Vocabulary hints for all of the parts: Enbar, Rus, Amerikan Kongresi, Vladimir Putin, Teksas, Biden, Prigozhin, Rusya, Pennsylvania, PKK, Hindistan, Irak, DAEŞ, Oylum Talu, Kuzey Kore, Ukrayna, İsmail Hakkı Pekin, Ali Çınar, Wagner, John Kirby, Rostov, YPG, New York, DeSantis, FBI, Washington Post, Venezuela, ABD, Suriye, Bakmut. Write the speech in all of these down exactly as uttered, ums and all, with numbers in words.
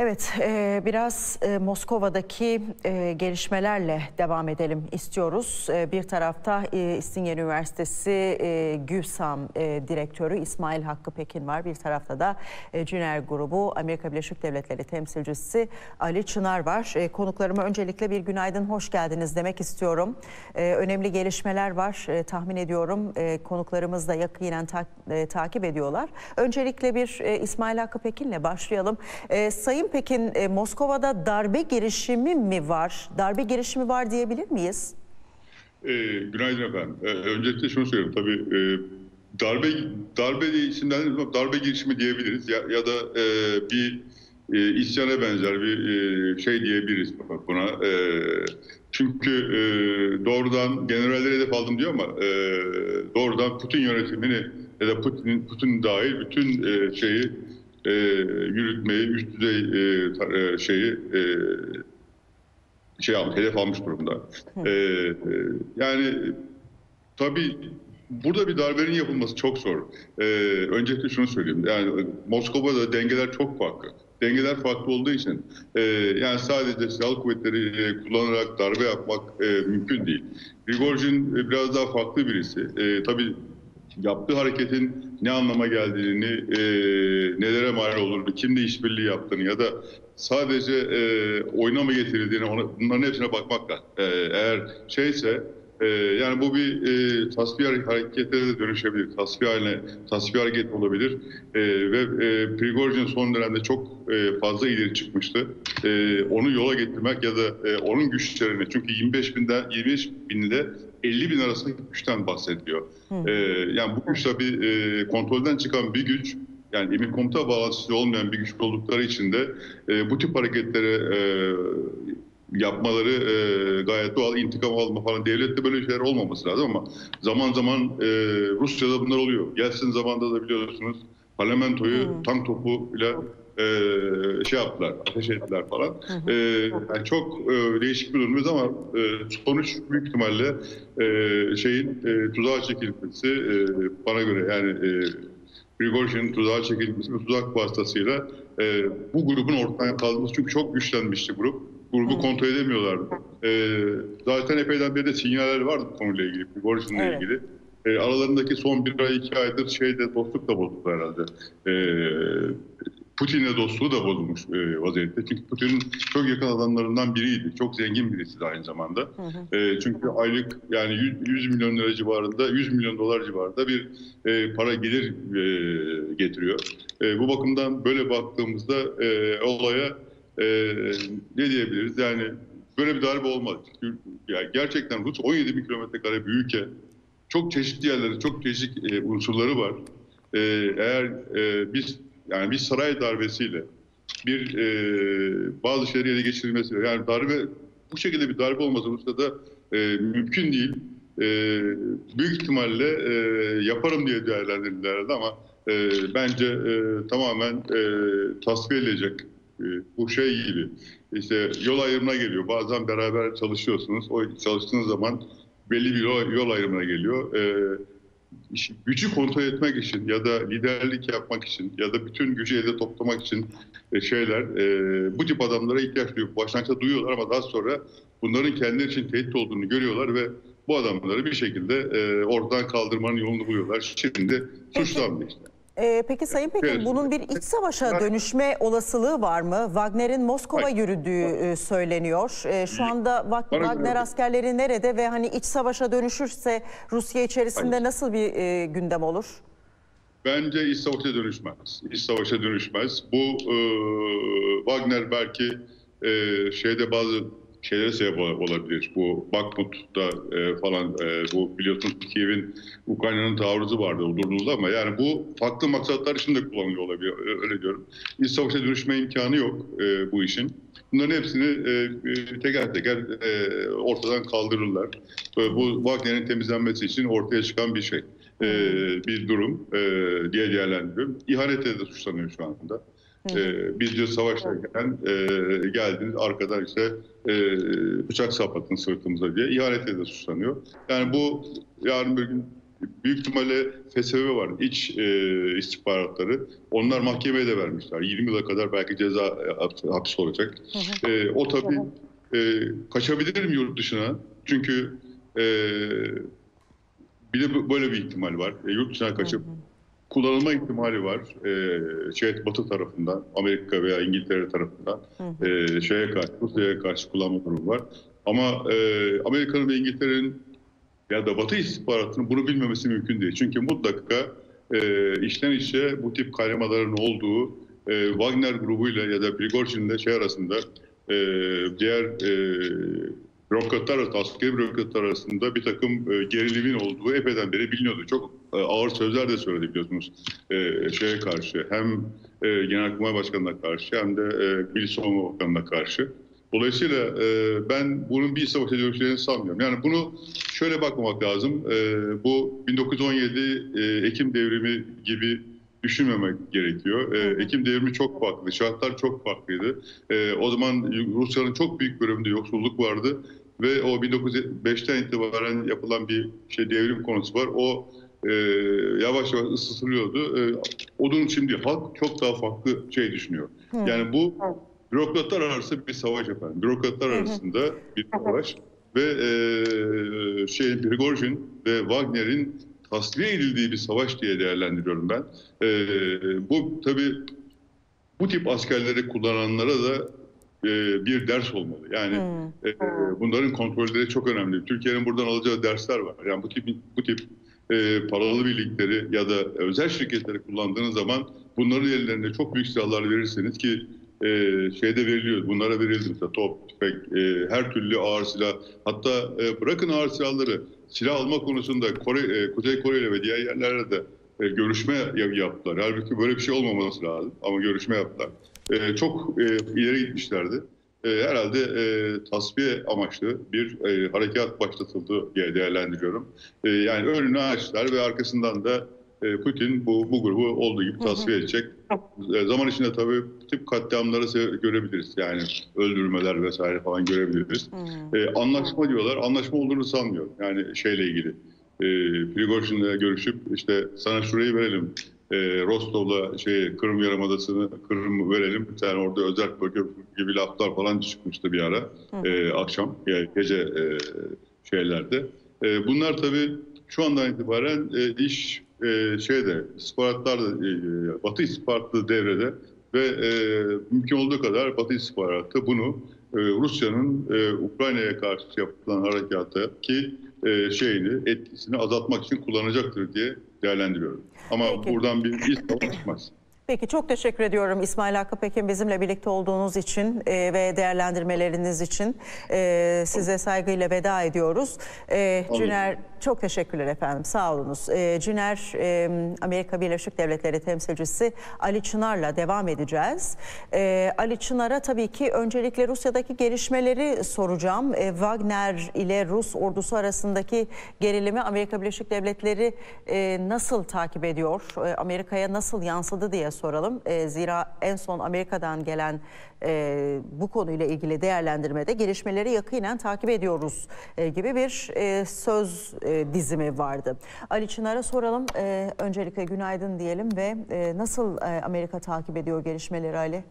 Evet, biraz Moskova'daki gelişmelerle devam edelim istiyoruz. Bir tarafta İstinye Üniversitesi GÜSAM direktörü İsmail Hakkı Pekin var. Bir tarafta da Ciner Grubu Amerika Birleşik Devletleri temsilcisi Ali Çınar var. Konuklarıma öncelikle bir günaydın, hoş geldiniz demek istiyorum. Önemli gelişmeler var tahmin ediyorum. Konuklarımız da yakinen ta takip ediyorlar. Öncelikle bir İsmail Hakkı Pekin'le başlayalım. Sayın Pekin, e, Moskova'da darbe girişimi mi var? Darbe girişimi var diyebilir miyiz? E, günaydın efendim. E, öncelikle şunu söyleyeyim. Tabii e, darbe darbe diye isimlendirmez, darbe girişimi diyebiliriz. Ya, ya da e, bir e, isyana benzer bir e, şey diyebiliriz buna. E, çünkü e, doğrudan generallere hedef aldım diyor ama e, doğrudan Putin yönetimini ya da Putin, Putin dahil bütün e, şeyi E, yürütmeyi, üst düzey e, tar, e, şeyi e, şey almış, hedef almış durumda. E, e, yani tabii burada bir darbenin yapılması çok zor. E, öncelikle şunu söyleyeyim. Yani Moskova'da dengeler çok farklı. Dengeler farklı olduğu için e, yani sadece silahlı kuvvetleri e, kullanarak darbe yapmak e, mümkün değil. Prigozhin e, biraz daha farklı birisi. E, tabii yaptığı hareketin ne anlama geldiğini, e, nelere mal olduğunu, kimle işbirliği yaptığını ya da sadece e, oyuna mı getirildiğini, ona, bunların hepsine bakmak lazım. E, eğer şeyse, e, yani bu bir e, tasfiye hareketine de dönüşebilir, tasfiye haline, tasfiye hareketi olabilir. E, ve e, Prigozhin son dönemde çok e, fazla ileri çıkmıştı. E, onu yola getirmek ya da e, onun güçlerini, çünkü yirmi beş binde, yirmi beş binde elli bin arasındaki güçten bahsediyor. Ee, yani bu güç tabii e, kontrolden çıkan bir güç, yani emir komuta bağlantısı olmayan bir güç oldukları için de e, bu tip hareketlere e, yapmaları e, gayet doğal, intikam alma falan. Devlette böyle şeyler olmaması lazım ama zaman zaman e, Rusya'da bunlar oluyor. Yeltsin zamanında da biliyorsunuz parlamentoyu hmm. tank topuyla e, şey yaptılar, ateş ettiler falan. Hmm. E, yani çok e, değişik bir durumumuz ama e, sonuç büyük ihtimalle e, şeyin e, tuzağa çekilmesi, e, bana göre yani e, Prigozhin'in tuzağa çekilmesi ve tuzak vasıtasıyla e, bu grubun ortadan kalkması, çünkü çok güçlenmişti grup. Grubu hmm. kontrol edemiyorlardı. E, zaten epeyden beri de sinyaller vardı bu konuyla ilgili, Prigozhin'le evet. ilgili. E, aralarındaki son bir ay, iki aydır şeyde dostluk da bozuldu herhalde. E, Putin'le dostluğu da bozulmuş e, vaziyette. Çünkü Putin'in çok yakın adamlarından biriydi. Çok zengin birisi de aynı zamanda. Hı hı. E, çünkü aylık yani yüz milyon lira civarında, yüz milyon dolar civarında bir e, para gelir e, getiriyor. E, bu bakımdan böyle baktığımızda e, olaya e, ne diyebiliriz? Yani böyle bir darbe olmaz. Yani gerçekten Rus on yedi bin kilometre kare bir ülke. Çok çeşitli yerleri, çok çeşitli e, unsurları var. E, eğer e, biz yani bir saray darbesiyle, bir e, bazı şeyleri ele geçirilmesiyle, yani darbe bu şekilde bir darbe olması Rusya'da e, mümkün değil. E, büyük ihtimalle e, yaparım diye değerlendirildi ama e, bence e, tamamen e, tasfiye edilecek. E, bu şey gibi. İşte yol ayrımına geliyor. Bazen beraber çalışıyorsunuz. O çalıştığınız zaman belli bir yol, yol ayrımına geliyor. Ee, gücü kontrol etmek için ya da liderlik yapmak için ya da bütün gücü elde toplamak için e, şeyler e, bu tip adamlara ihtiyaç duyuyor. Başlangıçta duyuyorlar ama daha sonra bunların kendileri için tehdit olduğunu görüyorlar ve bu adamları bir şekilde e, oradan kaldırmanın yolunu buluyorlar. Şimdi suçlanmıyor işte. Ee, peki Sayın Pekin, bunun bir iç savaşa dönüşme olasılığı var mı? Wagner'in Moskova yürüdüğü söyleniyor. Ee, şu anda Wagner askerleri nerede ve hani iç savaşa dönüşürse Rusya içerisinde nasıl bir e, gündem olur? Bence iç savaşa dönüşmez. İç savaşa dönüşmez. Bu e, Wagner belki e, şeyde bazı şeylere sebep olabilir. Bu Bakmut'ta e, falan e, bu biliyorsunuz Kiev'in, Ukrayna'nın taarruzu vardı, o durduruldu ama yani bu farklı maksatlar için de kullanılıyor olabilir. Öyle diyorum. İç savaşa dönüşme imkanı yok e, bu işin. Bunların hepsini e, teker teker e, ortadan kaldırırlar. E, bu Wagner'in temizlenmesi için ortaya çıkan bir şey. E, bir durum e, diye değerlendiriyorum. İhanetle de suçlanıyor şu anda. Ee, biz diyor savaşlarken e, geldiniz arkadan işte e, bıçak sapladınız sırtımıza diye ihanete de suçlanıyor. Yani bu yarın bir gün büyük ihtimalle F S E V var, iç e, istihbaratları. Onlar mahkemeye de vermişler. yirmi yıla kadar belki ceza e, hapsi olacak. E, o tabii e, kaçabilirim yurt dışına. Çünkü e, bir de böyle bir ihtimal var. E, yurt dışına kaçıp hı hı. kullanılma ihtimali var. E, şey, Batı tarafından, Amerika veya İngiltere tarafından e, şeye karşı, Rusya'ya karşı kullanma durumu var. Ama e, Amerika'nın ve İngiltere'nin ya da Batı istihbaratının bunu bilmemesi mümkün değil. Çünkü mutlaka e, işten işe bu tip kaynamaların olduğu e, Wagner grubuyla ya da Prigozhin'le şey arasında e, diğer e, bürokratlar arasında, askeri bürokratlar arasında bir takım e, gerilimin olduğu epeyden beri biliniyordu. Çok e, ağır sözler de söyledi biliyorsunuz e, şeye karşı. Hem e, Genelkurmay Başkanı'na karşı hem de e, Milli Savunma Bakanı'na karşı. Dolayısıyla e, ben bunun bir savaşa dönüşeceğini sanmıyorum. Yani bunu şöyle bakmamak lazım. E, bu bin dokuz yüz on yedi e, Ekim devrimi gibi düşünmemek gerekiyor. E, Ekim devrimi çok farklı, şartlar çok farklıydı. E, o zaman Rusya'nın çok büyük bölümünde yoksulluk vardı ve o bin dokuz yüz beşten itibaren yapılan bir şey devrim konusu var. O e, yavaş yavaş ısıtılıyordu. E, o durum şimdi halk çok daha farklı şey düşünüyor. Yani bu bürokratlar arası bir savaş efendim. Bürokratlar arasında bir savaş ve e, şey Prigozhin ve Wagner'in tasfiye edildiği bir savaş diye değerlendiriyorum ben. E, bu tabii bu tip askerleri kullananlara da e, bir ders olmalı. Yani e, bunların kontrolleri çok önemli. Türkiye'nin buradan alacağı dersler var. Yani bu tip bu tip e, paralı birlikleri ya da özel şirketleri kullandığınız zaman bunların ellerine çok büyük silahlar verirseniz ki Ee, şeyde veriliyor. Bunlara verildi mesela top, tüfek, e, her türlü ağır silah. Hatta e, bırakın ağır silahları, silah alma konusunda Kore, e, Kuzey Kore ile ve diğer yerlerle de e, görüşme yaptılar. Halbuki böyle bir şey olmaması lazım ama görüşme yaptılar. E, çok e, ileri gitmişlerdi. E, herhalde e, tasfiye amaçlı bir e, harekat başlatıldı diye değerlendiriyorum. E, yani önünü açtılar ve arkasından da Putin bu, bu grubu olduğu gibi tasfiye hı hı. edecek. Zaman içinde tabii tip katliamları görebiliriz. Yani öldürmeler vesaire falan görebiliriz. Hı hı. Anlaşma diyorlar. Anlaşma olduğunu sanmıyorum. Yani şeyle ilgili. E, Prigozhin'le görüşüp işte sana şurayı verelim. E, Rostov'la şey, Kırım Yarımadası'nı Kırım'ı verelim. Sen yani orada özerk bölge gibi laflar falan çıkmıştı bir ara. Hı hı. E, akşam gece e, şeylerde. E, bunlar tabii şu andan itibaren e, iş Ee, şeyde istihbaratlar da e, Batı istihbaratı devrede ve e, mümkün olduğu kadar Batı istihbaratı bunu e, Rusya'nın e, Ukrayna'ya karşı yapılan harekata ki e, şeyini etkisini azaltmak için kullanacaktır diye değerlendiriyorum. Ama peki, buradan bir istihbarat çıkmaz. Peki, çok teşekkür ediyorum İsmail Hakkı Pekin, bizimle birlikte olduğunuz için e, ve değerlendirmeleriniz için e, size saygıyla veda ediyoruz. E, Ciner, çok teşekkürler efendim, sağ olunuz. E, Ciner, e, Amerika Birleşik Devletleri temsilcisi Ali Çınar'la devam edeceğiz. E, Ali Çınar'a tabii ki öncelikle Rusya'daki gelişmeleri soracağım. E, Wagner ile Rus ordusu arasındaki gerilimi Amerika Birleşik Devletleri e, nasıl takip ediyor, e, Amerika'ya nasıl yansıdı diye soralım. Zira en son Amerika'dan gelen e, bu konuyla ilgili değerlendirmede gelişmeleri yakinen takip ediyoruz e, gibi bir e, söz e, dizimi vardı. Ali Çınar'a soralım. E, öncelikle günaydın diyelim ve e, nasıl e, Amerika takip ediyor gelişmeleri Ali?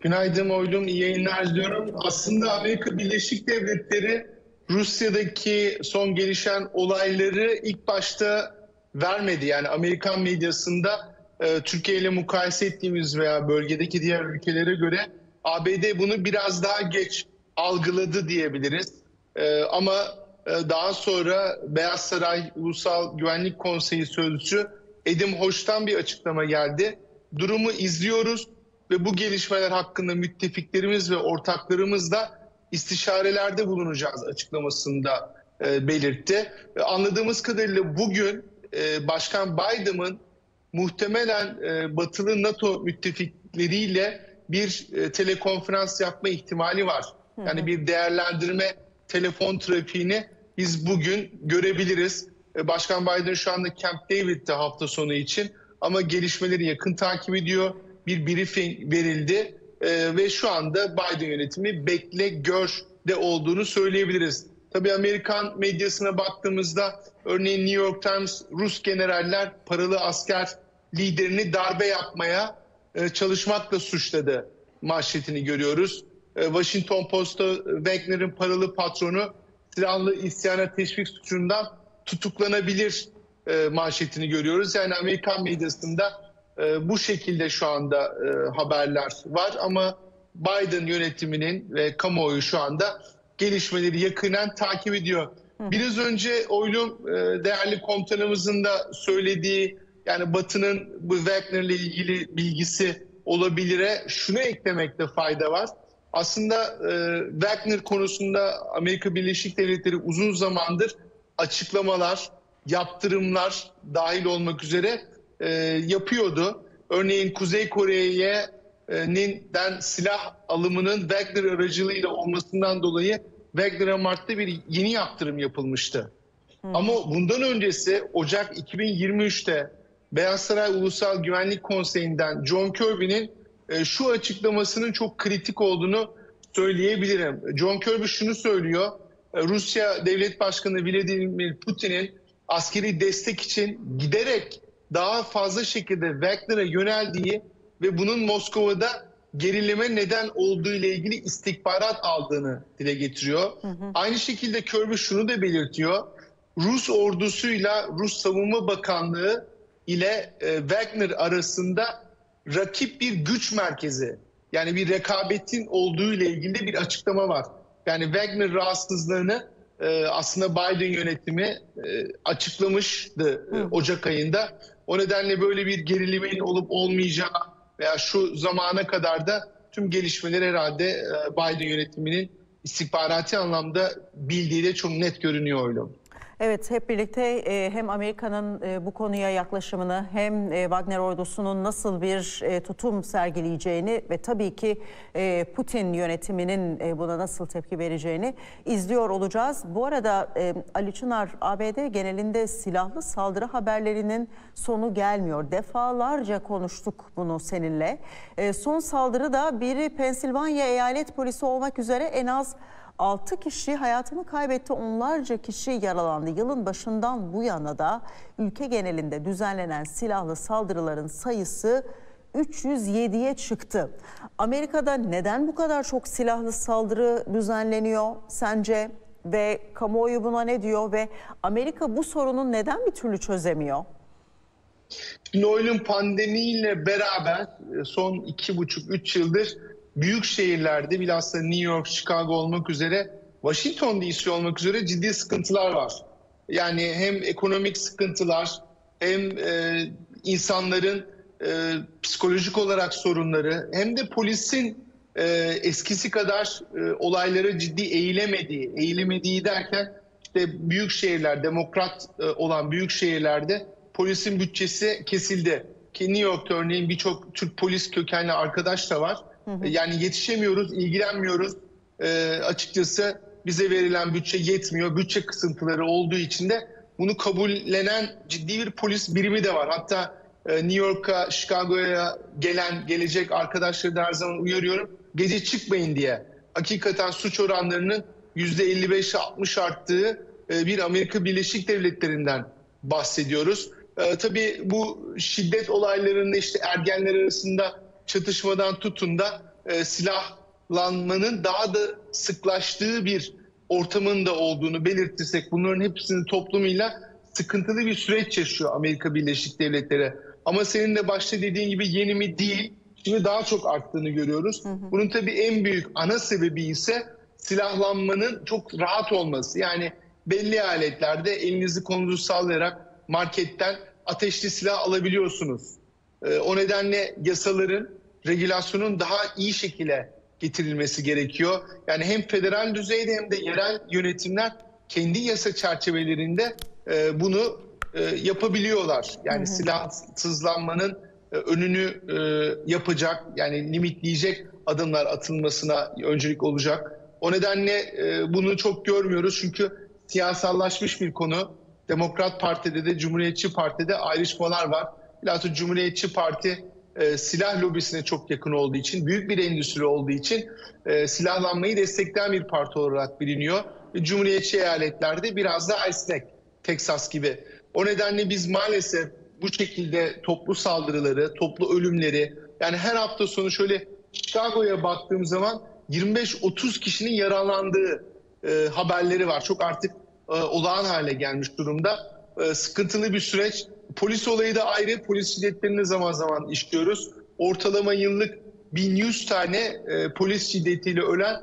Günaydın oylum. İyi yayınlar diyorum. Aslında Amerika Birleşik Devletleri Rusya'daki son gelişen olayları ilk başta vermedi. Yani Amerikan medyasında Türkiye ile mukayese ettiğimiz veya bölgedeki diğer ülkelere göre A B D bunu biraz daha geç algıladı diyebiliriz. Ama daha sonra Beyaz Saray Ulusal Güvenlik Konseyi Sözcüsü Edim Hoş'tan bir açıklama geldi. Durumu izliyoruz ve bu gelişmeler hakkında müttefiklerimiz ve ortaklarımızla istişarelerde bulunacağız açıklamasında belirtti. Anladığımız kadarıyla bugün Başkan Biden'ın muhtemelen batılı NATO müttefikleriyle bir telekonferans yapma ihtimali var. Yani bir değerlendirme telefon trafiğini biz bugün görebiliriz. Başkan Biden şu anda Camp David'de hafta sonu için ama gelişmeleri yakın takip ediyor. Bir briefing verildi ve şu anda Biden yönetimi bekle görde olduğunu söyleyebiliriz. Tabii Amerikan medyasına baktığımızda örneğin New York Times, Rus generaller paralı asker liderini darbe yapmaya çalışmakla suçladı manşetini görüyoruz. Washington Post'ta Wagner'in paralı patronu silahlı isyana teşvik suçundan tutuklanabilir manşetini görüyoruz. Yani Amerikan medyasında bu şekilde şu anda haberler var ama Biden yönetiminin ve kamuoyu şu anda gelişmeleri yakından takip ediyor. Biraz önce Oylum değerli komutanımızın da söylediği, yani Batı'nın bu Wagner'le ilgili bilgisi olabilire şunu eklemekte fayda var. Aslında Wagner konusunda Amerika Birleşik Devletleri uzun zamandır açıklamalar, yaptırımlar dahil olmak üzere yapıyordu. Örneğin Kuzey Kore'den silah alımının Wagner aracılığıyla olmasından dolayı Wagner'a Mart'ta bir yeni yaptırım yapılmıştı. Hmm. Ama bundan öncesi Ocak iki bin yirmi üç'te Beyaz Saray Ulusal Güvenlik Konseyi'nden John Kirby'nin şu açıklamasının çok kritik olduğunu söyleyebilirim. John Kirby şunu söylüyor: Rusya Devlet Başkanı Vladimir Putin'in askeri destek için giderek daha fazla şekilde Wagner'a yöneldiği ve bunun Moskova'da gerilime neden olduğu ile ilgili istihbarat aldığını dile getiriyor. Hı hı. Aynı şekilde Kirby şunu da belirtiyor: Rus ordusuyla Rus Savunma Bakanlığı ile Wagner arasında rakip bir güç merkezi, yani bir rekabetin olduğu ile ilgili bir açıklama var. Yani Wagner rahatsızlığını e, aslında Biden yönetimi e, açıklamıştı e, Ocak ayında. O nedenle böyle bir gerilimin olup olmayacağı veya şu zamana kadar da tüm gelişmeler herhalde e, Biden yönetiminin istihbarati anlamda bildiğiyle çok net görünüyor öyle. Evet, hep birlikte hem Amerika'nın bu konuya yaklaşımını hem Wagner ordusunun nasıl bir tutum sergileyeceğini ve tabii ki Putin yönetiminin buna nasıl tepki vereceğini izliyor olacağız. Bu arada Ali Çınar, A B D genelinde silahlı saldırı haberlerinin sonu gelmiyor. Defalarca konuştuk bunu seninle. Son saldırı da biri Pennsylvania eyalet polisi olmak üzere en az altı kişi hayatını kaybetti, onlarca kişi yaralandı. Yılın başından bu yana da ülke genelinde düzenlenen silahlı saldırıların sayısı üç yüz yedi'ye çıktı. Amerika'da neden bu kadar çok silahlı saldırı düzenleniyor sence ve kamuoyu buna ne diyor ve Amerika bu sorunu neden bir türlü çözemiyor? Noel'in pandemiyle beraber son iki buçuk üç yıldır büyük şehirlerde, bilhassa New York, Chicago olmak üzere, Washington D C olmak üzere ciddi sıkıntılar var. Yani hem ekonomik sıkıntılar hem e, insanların e, psikolojik olarak sorunları hem de polisin e, eskisi kadar e, olaylara ciddi eğilemediği, eğilemediği derken işte büyük şehirler, demokrat e, olan büyük şehirlerde polisin bütçesi kesildi. Ki New York'ta örneğin birçok Türk polis kökenli arkadaş da var. Yani yetişemiyoruz, ilgilenmiyoruz. E, açıkçası bize verilen bütçe yetmiyor. Bütçe kısıntıları olduğu için de bunu kabullenen ciddi bir polis birimi de var. Hatta e, New York'a, Chicago'ya gelen, gelecek arkadaşları da her zaman uyarıyorum. Gece çıkmayın diye. Hakikaten suç oranlarının yüzde elli beş'e altmış arttığı e, bir Amerika Birleşik Devletleri'nden bahsediyoruz. E, tabii bu şiddet olaylarında işte ergenler arasında çatışmadan tutun da e, silahlanmanın daha da sıklaştığı bir ortamın da olduğunu belirtirsek, bunların hepsinin toplumuyla sıkıntılı bir süreç yaşıyor Amerika Birleşik Devletleri. Ama senin de başta dediğin gibi yeni mi değil, şimdi daha çok arttığını görüyoruz. Hı hı. Bunun tabii en büyük ana sebebi ise silahlanmanın çok rahat olması. Yani belli aletlerde elinizi kolunuzu sallayarak marketten ateşli silah alabiliyorsunuz. O nedenle yasaların, regülasyonun daha iyi şekilde getirilmesi gerekiyor. Yani hem federal düzeyde hem de yerel yönetimler kendi yasa çerçevelerinde bunu yapabiliyorlar. Yani silahsızlanmanın önünü yapacak, yani limitleyecek adımlar atılmasına öncelik olacak. O nedenle bunu çok görmüyoruz çünkü siyasallaşmış bir konu. Demokrat Parti'de de Cumhuriyetçi Parti'de ayrışmalar var. Bilhassa Cumhuriyetçi Parti e, silah lobisine çok yakın olduğu için, büyük bir endüstri olduğu için e, silahlanmayı destekleyen bir parti olarak biliniyor. cumhuriyetçi eyaletlerde biraz daha esnek, Teksas gibi. O nedenle biz maalesef bu şekilde toplu saldırıları, toplu ölümleri, yani her hafta sonu şöyle Chicago'ya baktığım zaman yirmi beş otuz kişinin yaralandığı e, haberleri var. Çok artık e, olağan hale gelmiş durumda. E, sıkıntılı bir süreç. Polis olayı da ayrı. Polis şiddetlerini zaman zaman işliyoruz. Ortalama yıllık bin yüz tane e, polis şiddetiyle ölen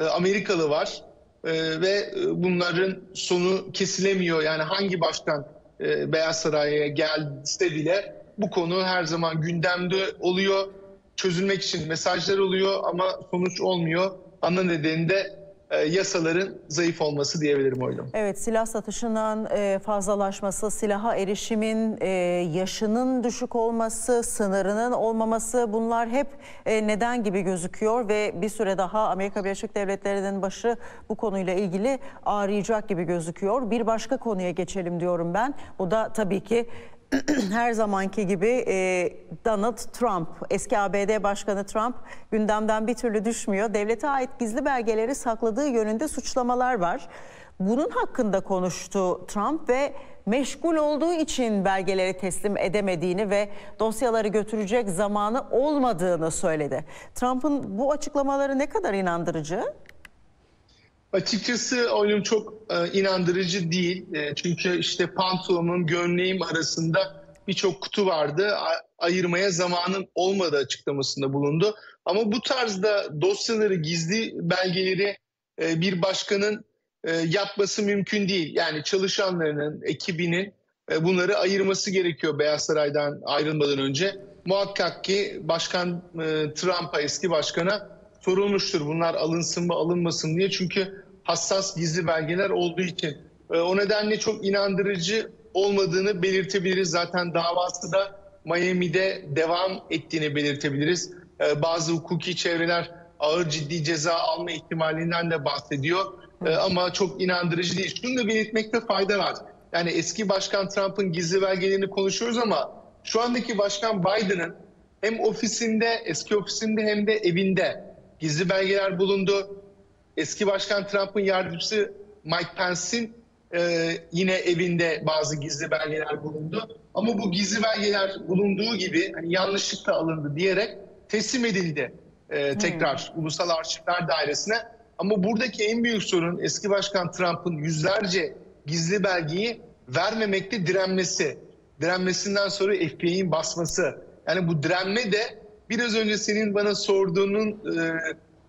e, Amerikalı var. E, ve bunların sonu kesilemiyor. Yani hangi başkan e, Beyaz Saray'a gelse bile bu konu her zaman gündemde oluyor. Çözülmek için mesajlar oluyor ama sonuç olmuyor. Ana nedeni de e, yasaların zayıf olması diyebilirim oylam. Evet, silah satışının e, fazlalaşması, silaha erişimin e, yaşının düşük olması, sınırının olmaması, bunlar hep e, neden gibi gözüküyor ve bir süre daha Amerika Birleşik Devletleri'nin başı bu konuyla ilgili ağrıyacak gibi gözüküyor. Bir başka konuya geçelim diyorum ben. Bu da tabii ki her zamanki gibi e, Donald Trump, eski A B D Başkanı Trump gündemden bir türlü düşmüyor. Devlete ait gizli belgeleri sakladığı yönünde suçlamalar var. Bunun hakkında konuştu Trump ve meşgul olduğu için belgeleri teslim edemediğini ve dosyaları götürecek zamanı olmadığını söyledi. Trump'ın bu açıklamaları ne kadar inandırıcı? Açıkçası oyun çok e, inandırıcı değil. E, çünkü işte pantolonum, gömleğim arasında birçok kutu vardı. A, ayırmaya zamanın olmadı açıklamasında bulundu. Ama bu tarzda dosyaları, gizli belgeleri e, bir başkanın e, yapması mümkün değil. Yani çalışanlarının, ekibinin e, bunları ayırması gerekiyor Beyaz Saray'dan ayrılmadan önce. Muhakkak ki başkan e, Trump'a, eski başkana sorulmuştur bunlar alınsın mı alınmasın diye, çünkü hassas gizli belgeler olduğu için. O nedenle çok inandırıcı olmadığını belirtebiliriz. Zaten davası da Miami'de devam ettiğini belirtebiliriz. Bazı hukuki çevreler ağır ciddi ceza alma ihtimalinden de bahsediyor ama çok inandırıcı değil. Şunu da belirtmekte fayda var. Yani eski başkan Trump'ın gizli belgelerini konuşuyoruz ama şu andaki başkan Biden'ın hem ofisinde, eski ofisinde hem de evinde gizli belgeler bulundu. Eski Başkan Trump'ın yardımcısı Mike Pence'in e, yine evinde bazı gizli belgeler bulundu. Ama bu gizli belgeler bulunduğu gibi hani yanlışlıkla alındı diyerek teslim edildi e, tekrar hmm. Ulusal Arşivler Dairesi'ne. Ama buradaki en büyük sorun eski Başkan Trump'ın yüzlerce gizli belgeyi vermemekte direnmesi. Direnmesinden sonra F B I'nin basması. Yani bu direnme de biraz önce senin bana sorduğunun e,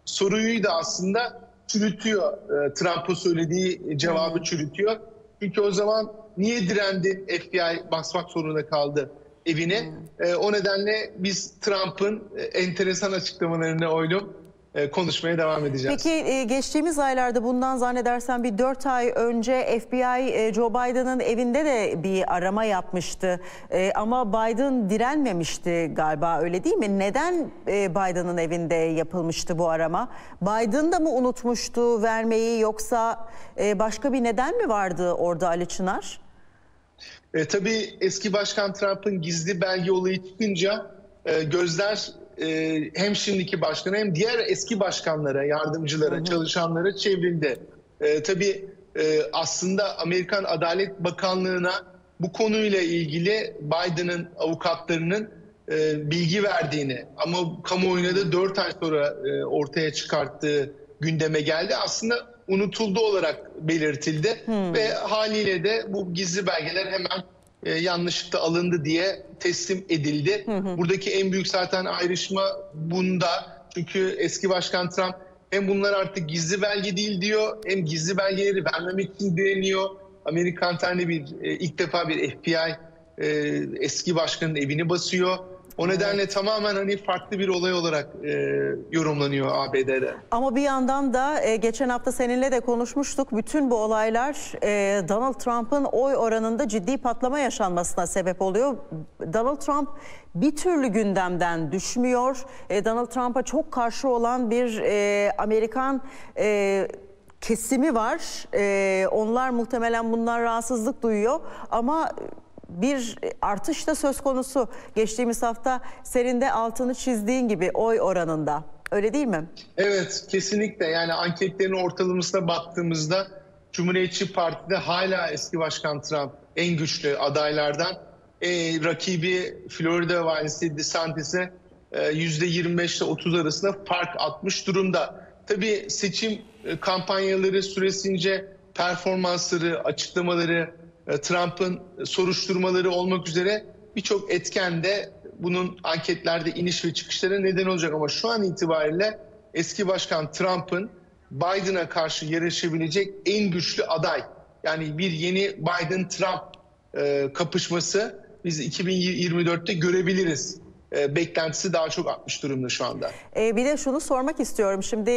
soruyu da aslında çürütüyor. E, Trump'ın söylediği cevabı çürütüyor. Çünkü o zaman niye direndi, F B I basmak zorunda kaldı evine? E, o nedenle biz Trump'ın enteresan açıklamalarını oylup e, konuşmaya devam edeceğiz. Peki e, geçtiğimiz aylarda, bundan zannedersen bir dört ay önce F B I e, Joe Biden'ın evinde de bir arama yapmıştı. E, ama Biden direnmemişti galiba, öyle değil mi? Neden e, Biden'ın evinde yapılmıştı bu arama? Biden da mı unutmuştu vermeyi, yoksa e, başka bir neden mi vardı orada Ali Çınar? E, tabii eski Başkan Trump'ın gizli belge olayı çıkınca e, gözler hem şimdiki başkana hem diğer eski başkanlara, yardımcılara, hı hı. çalışanlara çevrildi. E, tabii e, aslında Amerikan Adalet Bakanlığı'na bu konuyla ilgili Biden'ın avukatlarının e, bilgi verdiğini ama kamuoyuna da dört ay sonra e, ortaya çıkarttığı gündeme geldi. Aslında unutuldu olarak belirtildi hı. ve haliyle de bu gizli belgeler hemen E, yanlışlıkla alındı diye teslim edildi. Hı hı. Buradaki en büyük zaten ayrışma bunda. Çünkü eski Başkan Trump hem bunlar artık gizli belge değil diyor, hem gizli belgeleri vermemek için direniyor. Amerikan tane bir e, ilk defa bir F B I e, eski başkanın evini basıyor. O nedenle evet. tamamen hani farklı bir olay olarak e, yorumlanıyor A B D'de. Ama bir yandan da e, geçen hafta seninle de konuşmuştuk. Bütün bu olaylar e, Donald Trump'ın oy oranında ciddi patlama yaşanmasına sebep oluyor. Donald Trump bir türlü gündemden düşmüyor. E, Donald Trump'a çok karşı olan bir e, Amerikan E, kesimi var. E, onlar muhtemelen bundan rahatsızlık duyuyor ama bir artış da söz konusu. Geçtiğimiz hafta senin de altını çizdiğin gibi oy oranında. Öyle değil mi? Evet, kesinlikle. Yani anketlerin ortalamasına baktığımızda Cumhuriyetçi Parti'de hala eski başkan Trump en güçlü adaylardan. E, rakibi Florida valisi DeSantis'e yüzde yirmi beş ile otuz arasında fark atmış durumda. Tabii seçim kampanyaları süresince performansları, açıklamaları, Trump'ın soruşturmaları olmak üzere birçok etken de bunun anketlerde iniş ve çıkışlara neden olacak. Ama şu an itibariyle eski başkan Trump'ın Biden'a karşı yarışabilecek en güçlü aday. Yani bir yeni Biden-Trump kapışması biz iki bin yirmi dörtte görebiliriz. Beklentisi daha çok artmış durumda şu anda. Bir de şunu sormak istiyorum. Şimdi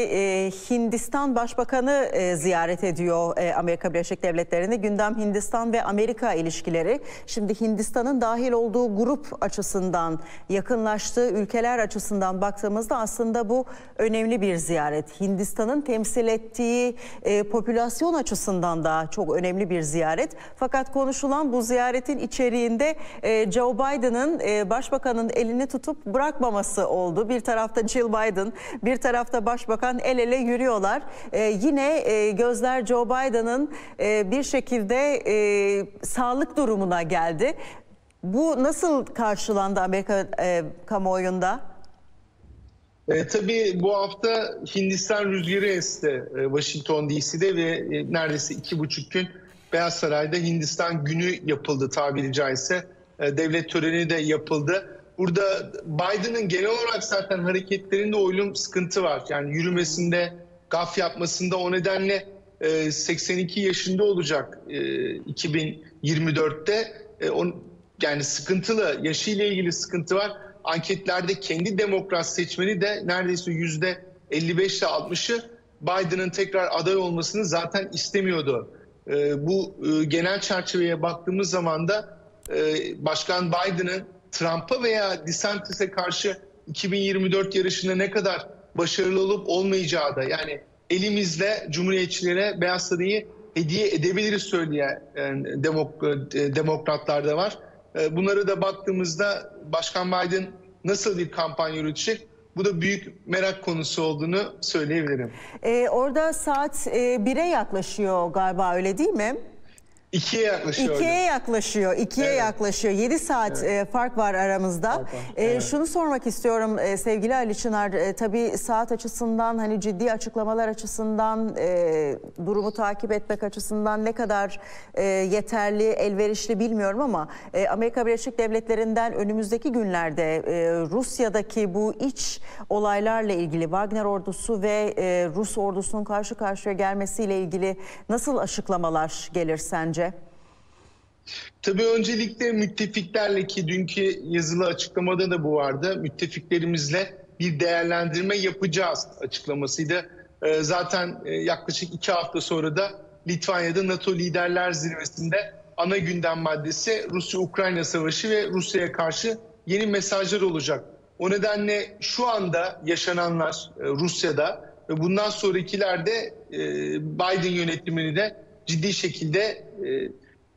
Hindistan Başbakanı ziyaret ediyor Amerika Birleşik Devletleri'ni. Gündem Hindistan ve Amerika ilişkileri. Şimdi Hindistan'ın dahil olduğu grup açısından, yakınlaştığı ülkeler açısından baktığımızda aslında bu önemli bir ziyaret. Hindistan'ın temsil ettiği popülasyon açısından da çok önemli bir ziyaret. Fakat konuşulan bu ziyaretin içeriğinde Joe Biden'ın başbakanın elini tutup bırakmaması oldu. Bir tarafta Jill Biden, bir tarafta başbakan el ele yürüyorlar. Ee, yine e, gözler Joe Biden'ın e, bir şekilde e, sağlık durumuna geldi. Bu nasıl karşılandı Amerika e, kamuoyunda? E, tabii bu hafta Hindistan rüzgarı esti e, Washington D C'de ve e, neredeyse iki buçuk gün Beyaz Saray'da Hindistan günü yapıldı tabiri caizse. E, devlet töreni de yapıldı. Burada Biden'ın genel olarak zaten hareketlerinde oylum sıkıntı var. Yani yürümesinde, gaf yapmasında, o nedenle seksen iki yaşında olacak iki bin yirmi dörtte. Yani sıkıntılı, yaşıyla ilgili sıkıntı var. Anketlerde kendi demokrat seçmeni de neredeyse yüzde elli beş ile altmışı Biden'ın tekrar aday olmasını zaten istemiyordu. Bu genel çerçeveye baktığımız zaman da Başkan Biden'ın Trump'a veya DeSantis'e karşı iki bin yirmi dört yarışında ne kadar başarılı olup olmayacağı da, yani elimizle Cumhuriyetçilere Beyaz Sarayı hediye edebiliriz söyleyen demokratlar da var. Bunlara da baktığımızda Başkan Biden nasıl bir kampanya yürütecek? Bu da büyük merak konusu olduğunu söyleyebilirim. Ee, orada saat bire yaklaşıyor galiba, öyle değil mi? İkiye yaklaşıyor. İkiye yaklaşıyor. İkiye evet. yaklaşıyor. Yedi saat evet. fark var aramızda. Fark var. Evet. Şunu sormak istiyorum sevgili Ali Çınar. Tabii saat açısından, hani ciddi açıklamalar açısından, durumu takip etmek açısından ne kadar yeterli, elverişli bilmiyorum ama Amerika Birleşik Devletleri'nden önümüzdeki günlerde Rusya'daki bu iç olaylarla ilgili, Wagner ordusu ve Rus ordusunun karşı karşıya gelmesiyle ilgili nasıl açıklamalar gelir sence? Tabii öncelikle müttefiklerle, ki dünkü yazılı açıklamada da bu vardı, müttefiklerimizle bir değerlendirme yapacağız açıklamasıydı. Zaten yaklaşık iki hafta sonra da Litvanya'da NATO Liderler Zirvesi'nde ana gündem maddesi Rusya-Ukrayna Savaşı ve Rusya'ya karşı yeni mesajlar olacak. O nedenle şu anda yaşananlar Rusya'da ve bundan sonrakilerde Biden yönetimini de ciddi şekilde e,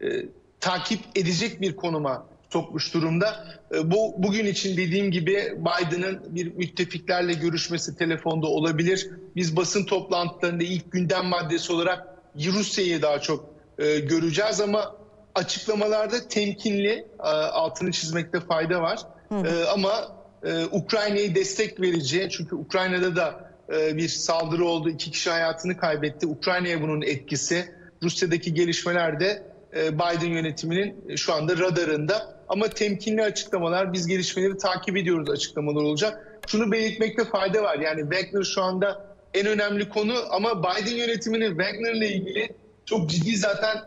e, takip edecek bir konuma sokmuş durumda. E, bu bugün için dediğim gibi Biden'ın bir müttefiklerle görüşmesi telefonda olabilir. Biz basın toplantılarında ilk gündem maddesi olarak Rusya'yı daha çok e, göreceğiz ama açıklamalarda temkinli, e, altını çizmekte fayda var. E, ama e, Ukrayna'yı destek verici, çünkü Ukrayna'da da e, bir saldırı oldu, iki kişi hayatını kaybetti. Ukrayna'ya bunun etkisi. Rusya'daki gelişmeler de Biden yönetiminin şu anda radarında. Ama temkinli açıklamalar, biz gelişmeleri takip ediyoruz açıklamalar olacak. Şunu belirtmekte fayda var. Yani Wagner şu anda en önemli konu ama Biden yönetiminin Wagner'la ilgili çok ciddi zaten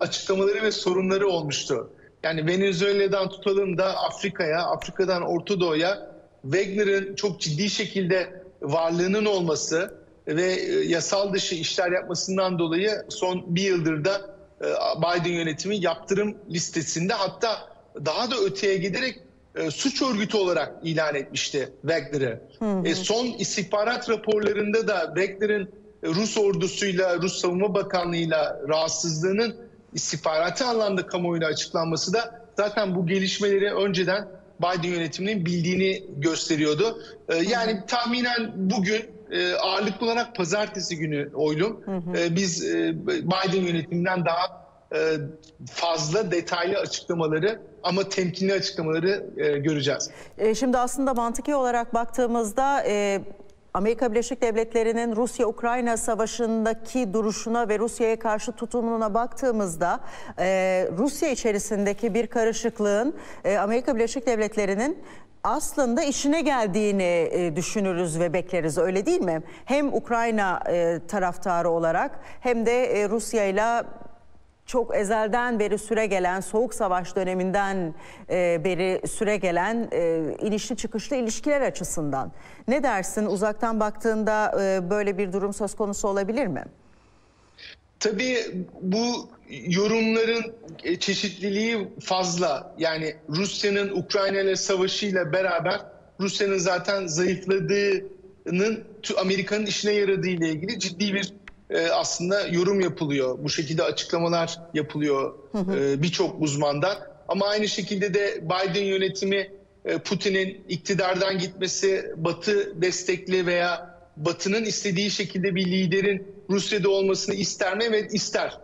açıklamaları ve sorunları olmuştu. Yani Venezuela'dan tutalım da Afrika'ya, Afrika'dan Orta Doğu'ya Wagner'ın çok ciddi şekilde varlığının olması ve yasal dışı işler yapmasından dolayı son bir yıldır da Biden yönetimi yaptırım listesinde, hatta daha da öteye giderek suç örgütü olarak ilan etmişti Wagner'ı. E son istihbarat raporlarında da Wagner'ın Rus ordusuyla, Rus Savunma Bakanlığı'yla rahatsızlığının istihbarati anlamda kamuoyuna açıklanması da zaten bu gelişmeleri önceden Biden yönetiminin bildiğini gösteriyordu. Yani tahminen bugün e, ağırlıklı olarak pazartesi günü oylum. Hı hı. E, biz e, Biden yönetiminden daha e, fazla detaylı açıklamaları ama temkinli açıklamaları e, göreceğiz. E, şimdi aslında mantıki olarak baktığımızda... E... Amerika Birleşik Devletleri'nin Rusya-Ukrayna savaşındaki duruşuna ve Rusya'ya karşı tutumuna baktığımızda e, Rusya içerisindeki bir karışıklığın e, Amerika Birleşik Devletleri'nin aslında işine geldiğini e, düşünürüz ve bekleriz, öyle değil mi? Hem Ukrayna e, taraftarı olarak hem de e, Rusya'yla çok ezelden beri süre gelen, soğuk savaş döneminden e, beri süre gelen e, inişli çıkışlı ilişkiler açısından. Ne dersin, uzaktan baktığında e, böyle bir durum söz konusu olabilir mi? Tabii bu yorumların çeşitliliği fazla. Yani Rusya'nın Ukrayna ile savaşıyla beraber Rusya'nın zaten zayıfladığının Amerika'nın işine yaradığı ile ilgili ciddi bir aslında yorum yapılıyor. Bu şekilde açıklamalar yapılıyor birçok uzmandan. Ama aynı şekilde de Biden yönetimi Putin'in iktidardan gitmesi, Batı destekli veya Batı'nın istediği şekilde bir liderin Rusya'da olmasını ister mi? Evet, ister.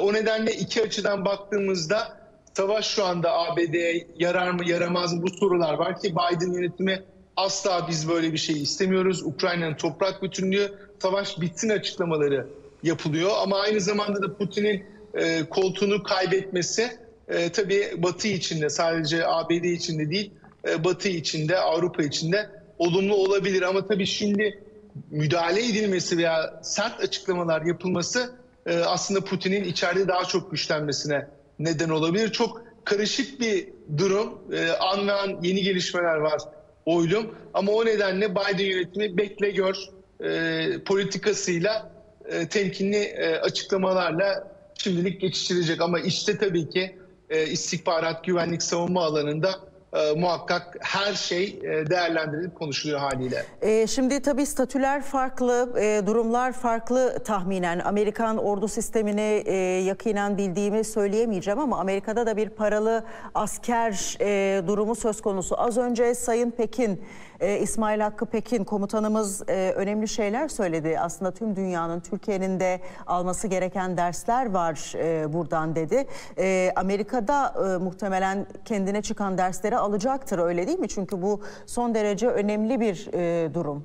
O nedenle iki açıdan baktığımızda savaş şu anda A B D'ye yarar mı yaramaz mı bu sorular var ki Biden yönetimi asla biz böyle bir şey istemiyoruz. Ukrayna'nın toprak bütünlüğü, savaş bitsin açıklamaları yapılıyor. Ama aynı zamanda da Putin'in e, koltuğunu kaybetmesi e, tabii Batı için de, sadece A B D için de değil, e, Batı için de, Avrupa için de olumlu olabilir. Ama tabii şimdi müdahale edilmesi veya sert açıklamalar yapılması e, aslında Putin'in içeride daha çok güçlenmesine neden olabilir. Çok karışık bir durum. E, an ve an yeni gelişmeler var oylum. Ama o nedenle Biden yönetimi bekle gör e, politikasıyla e, temkinli e, açıklamalarla şimdilik geçiştirecek. Ama işte tabii ki e, istihbarat, güvenlik, savunma alanında e, muhakkak her şey e, değerlendirilip konuşuluyor haliyle. E, şimdi tabii statüler farklı, e, durumlar farklı tahminen. Amerikan ordu sistemini e, yakinen bildiğimi söyleyemeyeceğim ama Amerika'da da bir paralı asker e, durumu söz konusu. Az önce Sayın Pekin, e, İsmail Hakkı Pekin komutanımız e, önemli şeyler söyledi. Aslında tüm dünyanın, Türkiye'nin de alması gereken dersler var e, buradan dedi. E, Amerika'da e, muhtemelen kendine çıkan dersleri alacaktır, öyle değil mi? Çünkü bu son derece önemli bir e, durum.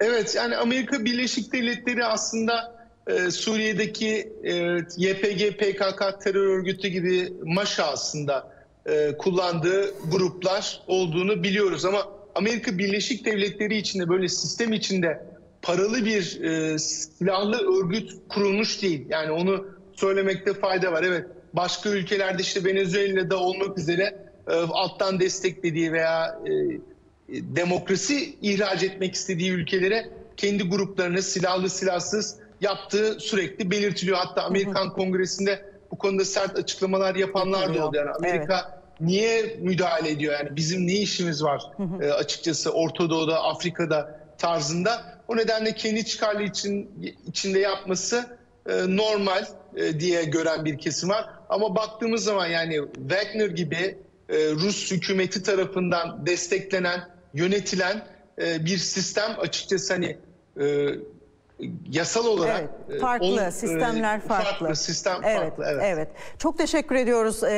Evet, yani Amerika Birleşik Devletleri aslında e, Suriye'deki e, Y P G, P K K terör örgütü gibi MAŞA aslında e, kullandığı gruplar olduğunu biliyoruz. Ama Amerika Birleşik Devletleri içinde böyle sistem içinde paralı bir e, silahlı örgüt kurulmuş değil. Yani onu söylemekte fayda var. Evet, başka ülkelerde işte Venezuela'da olmak üzere e, alttan desteklediği veya e, demokrasi ihraç etmek istediği ülkelere kendi gruplarını silahlı silahsız yaptığı sürekli belirtiliyor. Hatta Amerikan Kongresi'nde bu konuda sert açıklamalar yapanlar da oldu. Yani Amerika evet, niye müdahale ediyor? Yani bizim ne işimiz var e, açıkçası Orta Doğu'da, Afrika'da tarzında. O nedenle kendi çıkarlı için içinde yapması e, normal e, diye gören bir kesim var. Ama baktığımız zaman yani Wagner gibi Rus hükümeti tarafından desteklenen, yönetilen bir sistem açıkçası hani e, yasal olarak evet, farklı, e, on, sistemler farklı. farklı sistem evet, farklı. Evet. Evet. Çok teşekkür ediyoruz.